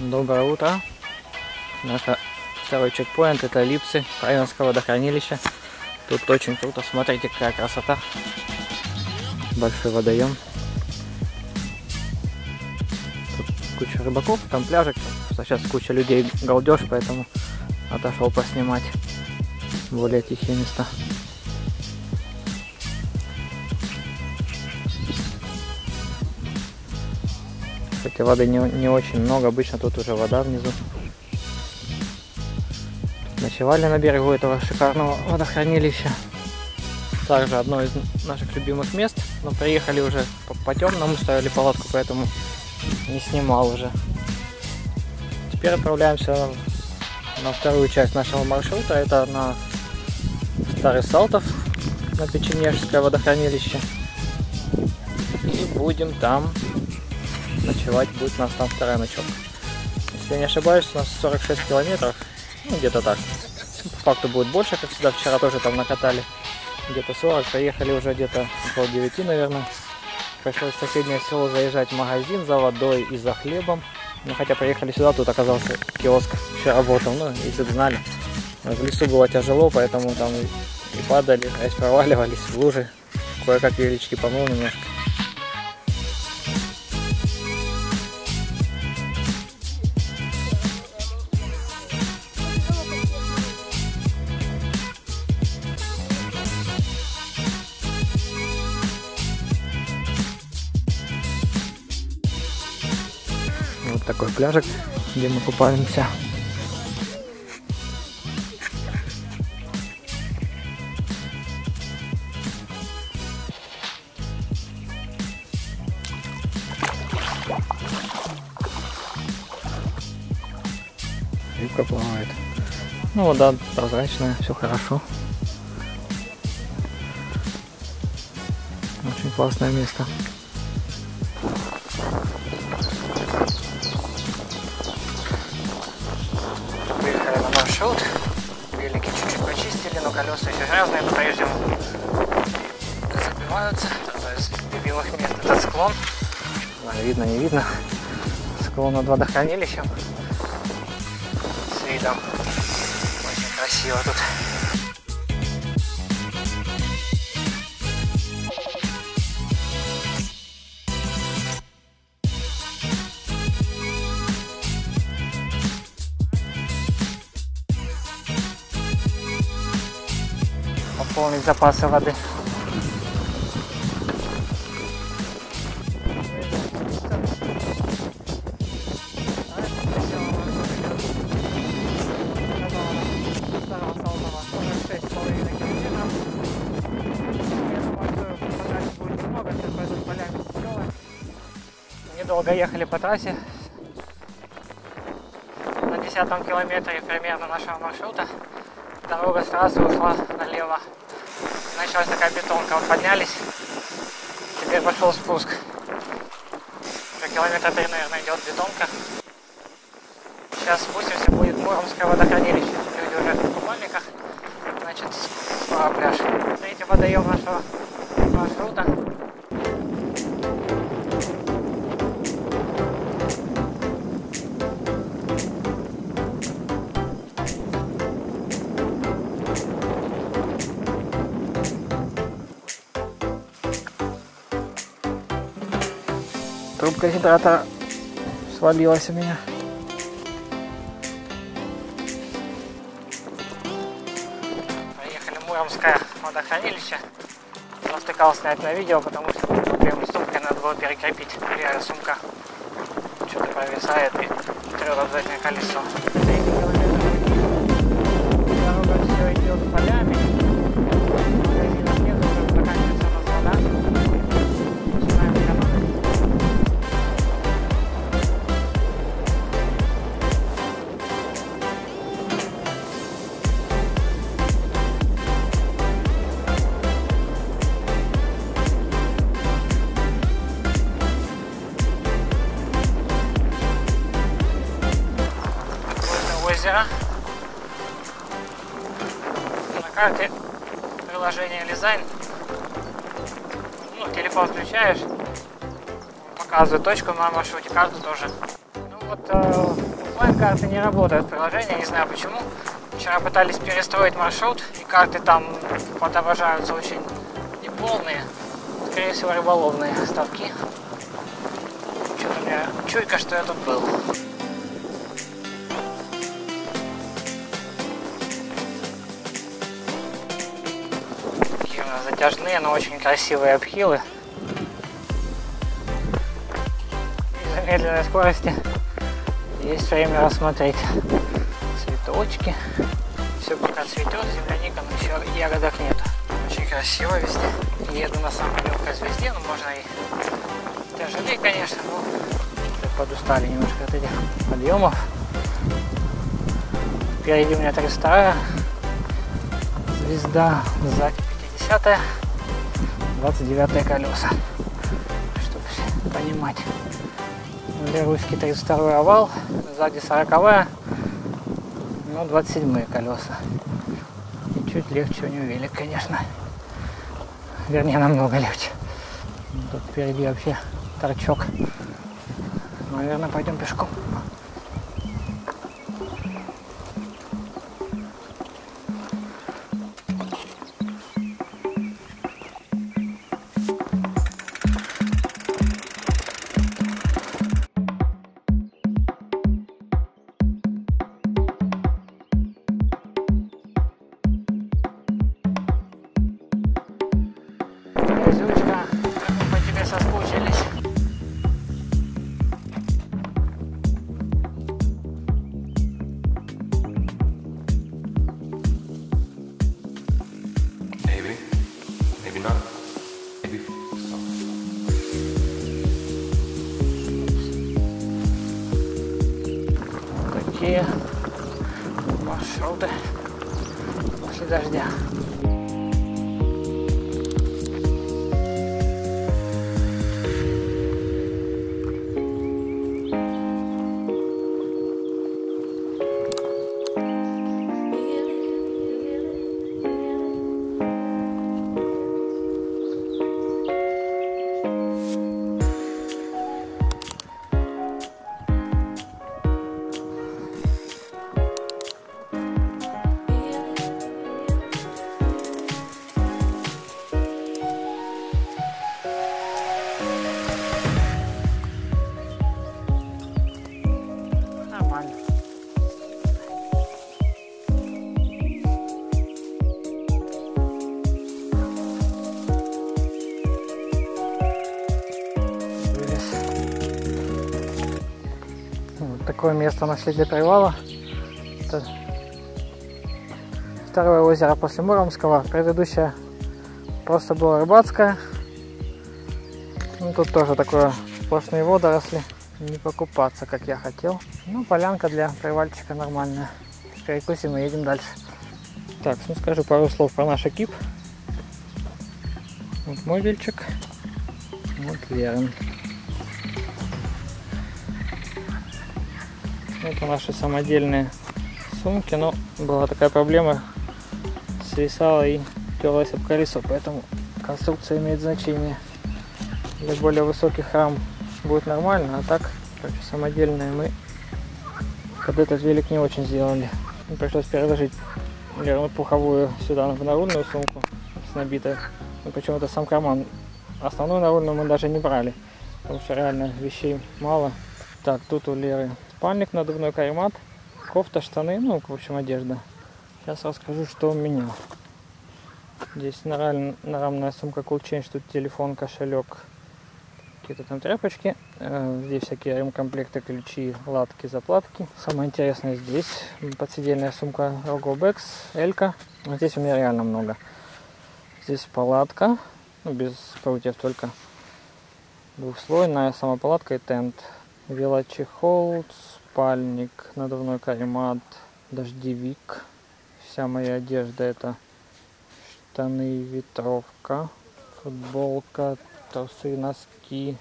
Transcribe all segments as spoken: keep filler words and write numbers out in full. Доброе утро. Наш второй чекпоинт — это Липцы, Правенское водохранилище. Тут очень круто, смотрите, какая красота. Большой водоем. Тут куча рыбаков, там пляжик. Сейчас куча людей, галдеж, поэтому отошел поснимать более тихие места. Кстати, воды не, не очень много, обычно тут уже вода внизу. Ночевали на берегу этого шикарного водохранилища. Также одно из наших любимых мест, но приехали уже по-темному, ставили палатку, поэтому не снимал уже. Теперь отправляемся на вторую часть нашего маршрута, это на Старый Салтов, на Печенежское водохранилище. И будем там ночевать, будет у нас там вторая ночевка. Если я не ошибаюсь, у нас сорок шесть километров, ну где-то так. По факту будет больше, как всегда, вчера тоже там накатали где-то сорок, приехали уже где-то около девяти, наверное. Пришлось в соседнее село заезжать в магазин за водой и за хлебом. Ну хотя приехали сюда, тут оказался киоск, еще работал, ну если бы знали. В лесу было тяжело, поэтому там и падали, а и проваливались в лужи. Кое-как велички помыл немножко. Вот такой пляжик, где мы купаемся. Рыбка плавает. Ну вода прозрачная, все хорошо. Очень классное место. Велики чуть-чуть почистили, но колеса еще грязные, по-прежнему забиваются. Одно из любимых мест — этот склон. Видно, не видно. Склон над водохранилищем. С видом. Очень красиво тут. Пополнить запасы воды. Недолго ехали по трассе. На десятом километре примерно нашего маршрута дорога с трассы ушла налево. Началась такая бетонка, вот поднялись, теперь пошел спуск. Уже километра три, наверное, идет бетонка. Сейчас спустимся, будет Муромское водохранилище. Люди уже в купальниках, значит, скоро пляж. Третий водоем нашего маршрута. Трубка гидратора свалилась у меня. Поехали в Муромское водохранилище. Натыкал снять на видео, потому что прям сумкой надо было перекрепить. Реально сумка что-то провисает и трет обязательно колесо. Дорога все идет полями. На карте приложение Лизайн, ну, телефон включаешь, показывает точку на маршруте, карту тоже. Ну, вот офлайн-карты не работают приложение, не знаю почему. Вчера пытались перестроить маршрут, и карты там отображаются очень неполные. Скорее всего, рыболовные ставки. Что-то у меня чуйка, что я тут был. Такие у нас затяжные, но очень красивые обхилы. При замедленной скорости есть время рассмотреть цветочки. Все пока цветет, земляника, но еще ягодок нет. Очень красиво везде. Еду на самой легкой звезде, но можно и тяжелее, конечно, но подустали немножко от этих подъемов. Впереди у меня тридцать вторая звезда, сзади пятидесятая, двадцать девятое колеса, чтобы понимать. Для русский тридцать второй овал, сзади сороковая, но двадцать седьмые колеса. И чуть легче у него велик, конечно. Вернее, намного легче. Тут впереди вообще торчок. Наверное, пойдем пешком. Такие маршруты после дождя. Такое место нашли для привала. Это второе озеро после Муромского. Предыдущее просто было рыбацкое. Ну, тут тоже такое сплошные водоросли. Не покупаться, как я хотел. Ну, полянка для привальчика нормальная. Перекусим и едем дальше. Так, ну скажу пару слов про наш экип. Вот мой вельчик. Вот Верин. Это наши самодельные сумки, но была такая проблема, свисала и терлась об колесо, поэтому конструкция имеет значение. Для более высоких рам будет нормально, а так, короче, самодельные мы под этот велик не очень сделали. Пришлось переложить верную пуховую сюда в нарульную сумку с набитой. Ну, причем это сам карман. Основную нарульную мы даже не брали, потому что реально вещей мало. Так, тут у Леры спальник, надувной каремат, кофта, штаны, ну, в общем, одежда. Сейчас расскажу, что у меня. Здесь нарамная сумка Cool Change, тут телефон, кошелек, какие-то там тряпочки. Здесь всякие ремкомплекты, ключи, латки, заплатки. Самое интересное здесь подседельная сумка RogoBex, элька. Здесь у меня реально много. Здесь палатка, ну, без прутьев, только двухслойная сама палатка и тент. Велочехол, спальник, надувной каремат, дождевик. Вся моя одежда — это штаны, ветровка, футболка, трусы, носки.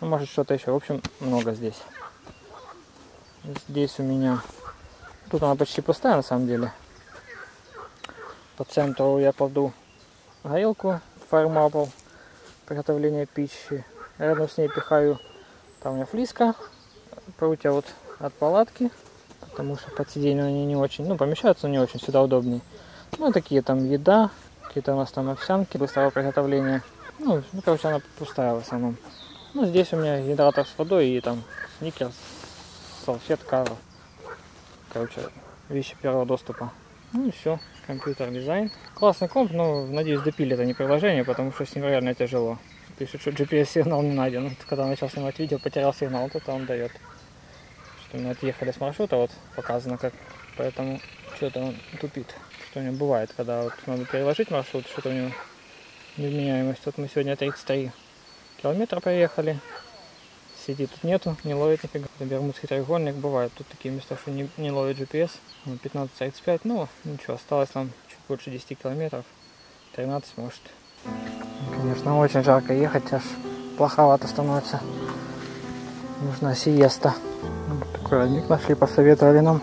Ну, может, что-то еще. В общем, много здесь. Здесь у меня... Тут она почти пустая, на самом деле. По центру я кладу горелку Farmable, приготовление пищи. Рядом с ней пихаю... Там у меня флиска, прутья вот от палатки, потому что под сиденьем они не очень, ну, помещаются не очень, сюда удобнее. Ну, такие там еда, какие-то у нас там овсянки быстрого приготовления. Ну, ну короче, она пустая в основном. Ну, здесь у меня гидратор с водой и там сникерс, салфетка, короче, вещи первого доступа. Ну и все, компьютер-дизайн. Классный комп, но, надеюсь, допилит это не приложение, потому что с ним реально тяжело. Пишет, что джи пи эс-сигнал не найден. Когда начал снимать видео, потерял сигнал, то он дает. Что мы отъехали с маршрута, вот показано как, поэтому что-то он тупит. Что у него бывает, когда вот надо переложить маршрут, что-то у него невменяемость. Вот мы сегодня тридцать три километра проехали. Сиди тут нету, не ловит нифига. Это Бермудский треугольник, бывает тут такие места, что не, не ловит джи пи эс. пятнадцать тридцать пять, ну ничего, осталось нам чуть больше десяти километров. тринадцать может. Конечно, очень жарко ехать, аж плоховато становится. Нужна сиеста. Такой родник нашли, посоветовали нам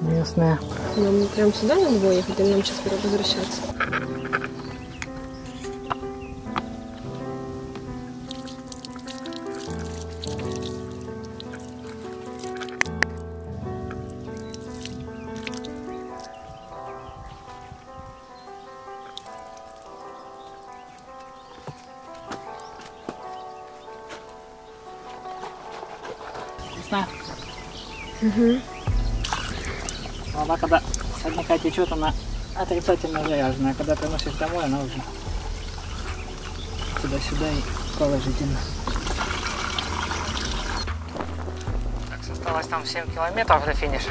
местные. Нам прям сюда надо было ехать, или нам сейчас пора возвращаться? Угу. Вода, когда с родника течет, она отрицательно заряженная. Когда приносишь домой, она уже туда-сюда и положительно. Так, осталось там семь километров до финиша.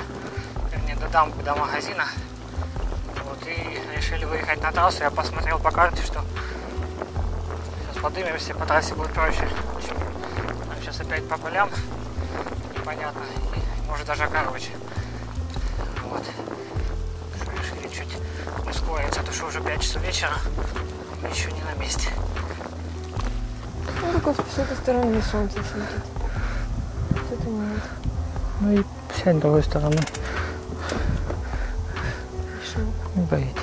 Вернее, до дамбы, до магазина. Вот, и решили выехать на трассу. Я посмотрел по карте, что сейчас подымемся, по трассе будет проще. Там сейчас опять по полям. Непонятно. Может даже короче. Вот. Решили чуть ускориться, потому что уже пять часов вечера. Мы еще не на месте. Ну, только с этой стороны солнце светит. Что-то нет. Ну и сядь с другой стороны. Не боитесь.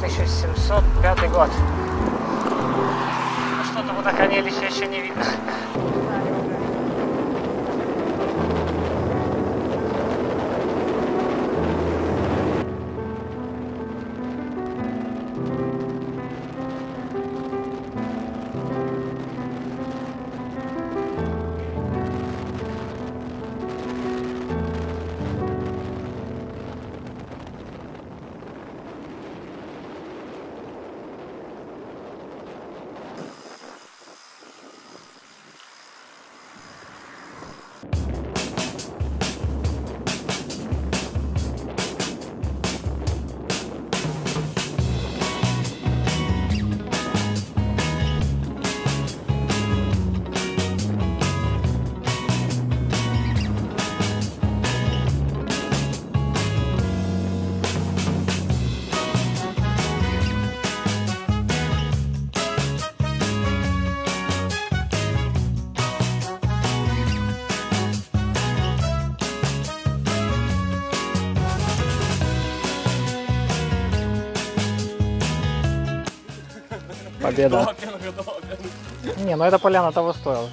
тысяча семьсот пятый год. Что-то водохранилище еще не видно. Победа. Не, ну эта поляна того стоила.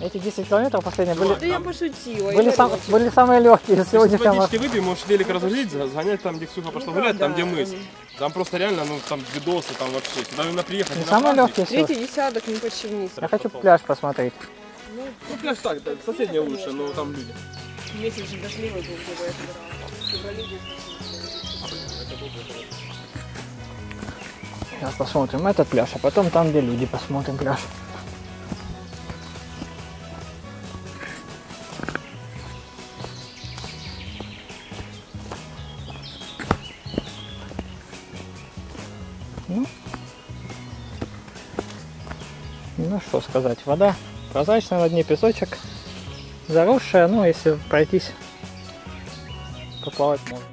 Эти десять километров последние были... Да я пошутила. Были, я сам, были самые легкие. Сегодня водички выпьем, можешь велик разгрузить, загонять там, где Ксюха пошла гулять, там, где мы. Там просто реально, ну там видосы, там вообще. Сюда именно приехать. Не самые легкие все. Третий десяток, не подчинился. Я хочу пляж посмотреть. Ну пляж так, соседняя лучше, но там люди. Месяц же дошли, вот это. Сейчас посмотрим этот пляж, а потом там, где люди, посмотрим пляж. Ну, ну что сказать, вода прозрачная, на дне песочек, заросшая, но если пройтись, поплавать можно.